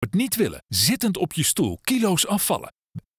het niet willen, zittend op je stoel kilo's afvallen?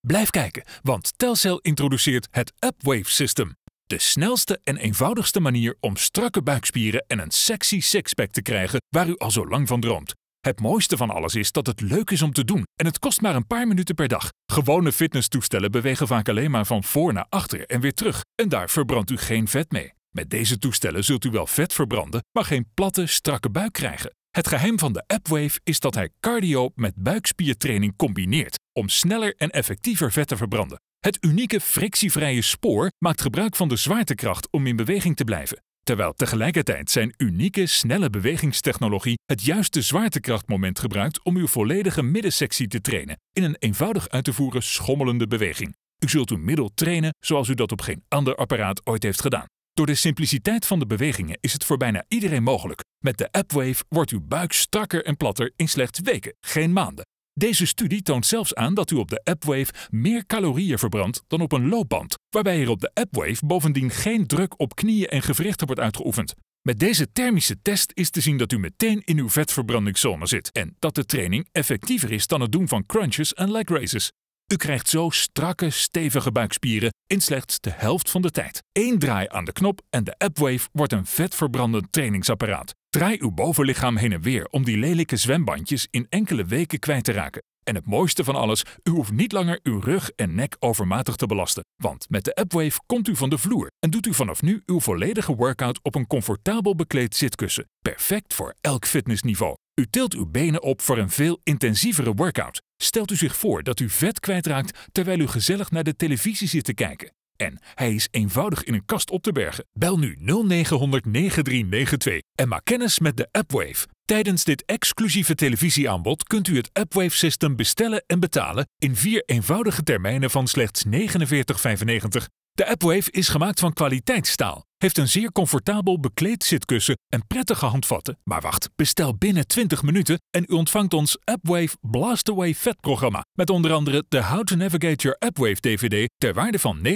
Blijf kijken, want Telcel introduceert het Upwave System. De snelste en eenvoudigste manier om strakke buikspieren en een sexy sixpack te krijgen waar u al zo lang van droomt. Het mooiste van alles is dat het leuk is om te doen en het kost maar een paar minuten per dag. Gewone fitnesstoestellen bewegen vaak alleen maar van voor naar achter en weer terug en daar verbrandt u geen vet mee. Met deze toestellen zult u wel vet verbranden, maar geen platte, strakke buik krijgen. Het geheim van de AppWave is dat hij cardio met buikspiertraining combineert om sneller en effectiever vet te verbranden. Het unieke frictievrije spoor maakt gebruik van de zwaartekracht om in beweging te blijven, terwijl tegelijkertijd zijn unieke, snelle bewegingstechnologie het juiste zwaartekrachtmoment gebruikt om uw volledige middensectie te trainen in een eenvoudig uit te voeren schommelende beweging. U zult uw middel trainen zoals u dat op geen ander apparaat ooit heeft gedaan. Door de simpliciteit van de bewegingen is het voor bijna iedereen mogelijk. Met de AppWave wordt uw buik strakker en platter in slechts weken, geen maanden. Deze studie toont zelfs aan dat u op de AppWave meer calorieën verbrandt dan op een loopband, waarbij er op de AppWave bovendien geen druk op knieën en gewrichten wordt uitgeoefend. Met deze thermische test is te zien dat u meteen in uw vetverbrandingszone zit en dat de training effectiever is dan het doen van crunches en leg raises. U krijgt zo strakke, stevige buikspieren in slechts de helft van de tijd. Eén draai aan de knop en de AppWave wordt een vetverbrandend trainingsapparaat. Draai uw bovenlichaam heen en weer om die lelijke zwembandjes in enkele weken kwijt te raken. En het mooiste van alles, u hoeft niet langer uw rug en nek overmatig te belasten. Want met de AppWave komt u van de vloer en doet u vanaf nu uw volledige workout op een comfortabel bekleed zitkussen. Perfect voor elk fitnessniveau. U tilt uw benen op voor een veel intensievere workout. Stelt u zich voor dat u vet kwijtraakt terwijl u gezellig naar de televisie zit te kijken. En hij is eenvoudig in een kast op te bergen. Bel nu 0900 9392 en maak kennis met de AppWave. Tijdens dit exclusieve televisieaanbod kunt u het AppWave System bestellen en betalen in 4 eenvoudige termijnen van slechts 49,95. De AppWave is gemaakt van kwaliteitsstaal, heeft een zeer comfortabel bekleed zitkussen en prettige handvatten. Maar wacht, bestel binnen 20 minuten en u ontvangt ons AppWave Blast Away Vetprogramma met onder andere de How to Navigate Your AppWave DVD ter waarde van €19,95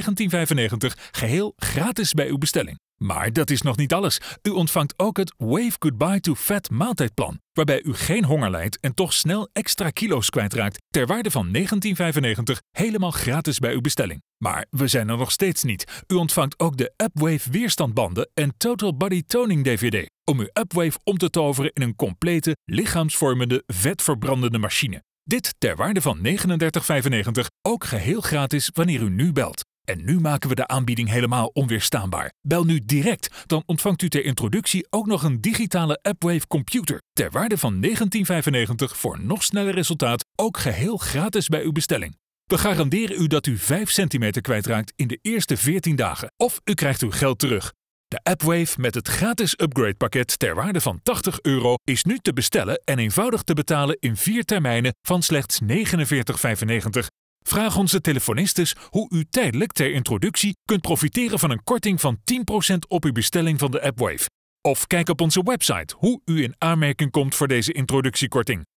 geheel gratis bij uw bestelling. Maar dat is nog niet alles. U ontvangt ook het Wave Goodbye to Fat maaltijdplan, waarbij u geen honger lijdt en toch snel extra kilo's kwijtraakt, ter waarde van €19,95 helemaal gratis bij uw bestelling. Maar we zijn er nog steeds niet. U ontvangt ook de AppWave weerstandbanden en Total Body Toning DVD, om uw AppWave om te toveren in een complete, lichaamsvormende, vetverbrandende machine. Dit ter waarde van €39,95, ook geheel gratis wanneer u nu belt. En nu maken we de aanbieding helemaal onweerstaanbaar. Bel nu direct, dan ontvangt u ter introductie ook nog een digitale AppWave computer ter waarde van €19,95 voor nog sneller resultaat, ook geheel gratis bij uw bestelling. We garanderen u dat u 5 centimeter kwijtraakt in de eerste 14 dagen of u krijgt uw geld terug. De AppWave met het gratis upgradepakket ter waarde van €80 is nu te bestellen en eenvoudig te betalen in 4 termijnen van slechts €49,95. Vraag onze telefonistes hoe u tijdelijk ter introductie kunt profiteren van een korting van 10% op uw bestelling van de AppWave. Of kijk op onze website hoe u in aanmerking komt voor deze introductiekorting.